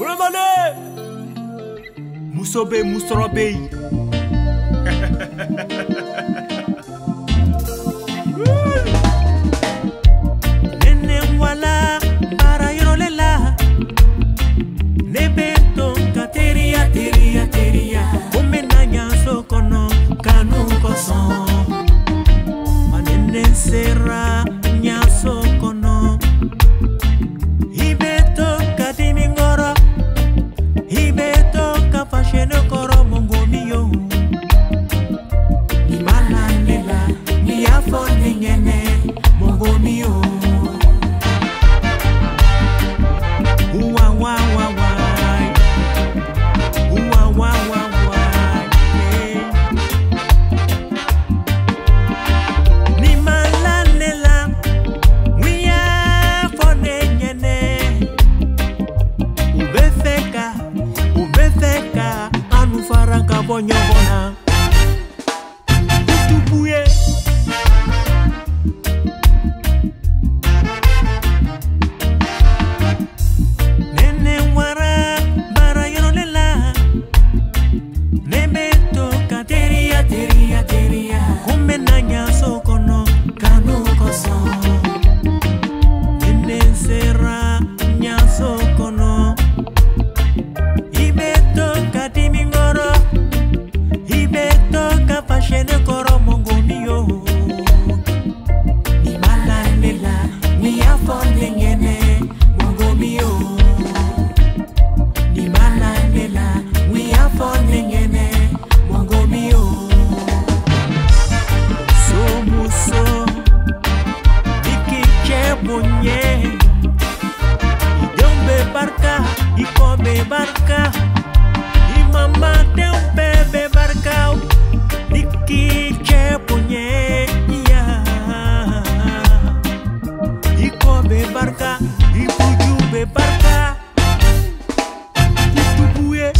Ramane Musobe Musorobei. Nene wala para yorolela nebeton kateria teria teria omenanya sokono kanu koson manene serra nya sokono ibeto katimingoro ibeto kafasheno koro mongo miyo imananela ni afone nyene mongo miyo Nyobona Tubuye Nene wara bara yorolela Nebeto kateria teria teria kumenanya sokono kanu koso Nene serra nya sokono Ibeto katimingoro Shene koro mongo miyo Imala nela Ni afone nyene Mongo miyo Imala nela Ni afone nyene Mongo miyo So muso Diki che bonye Idembe barka Ikome barka Imama tembebe barka Diki che punye Iko be barka Ipuju be barka Itubuye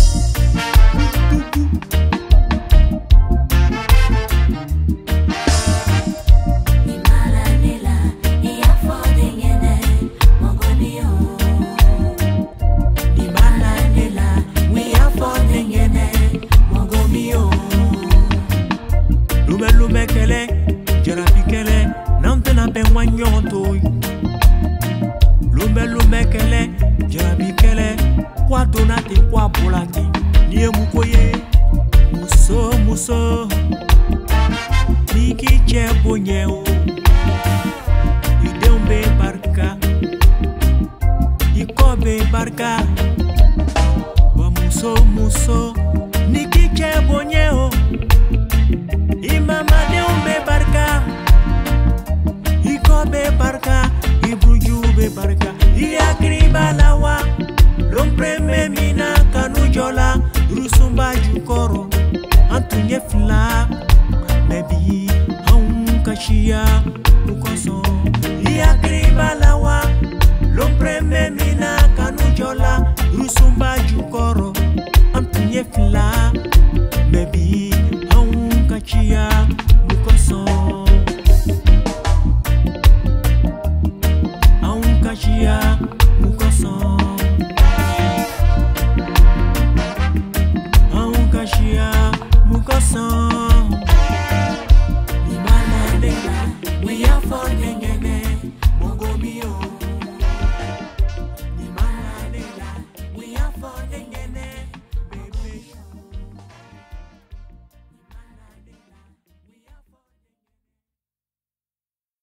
Itubu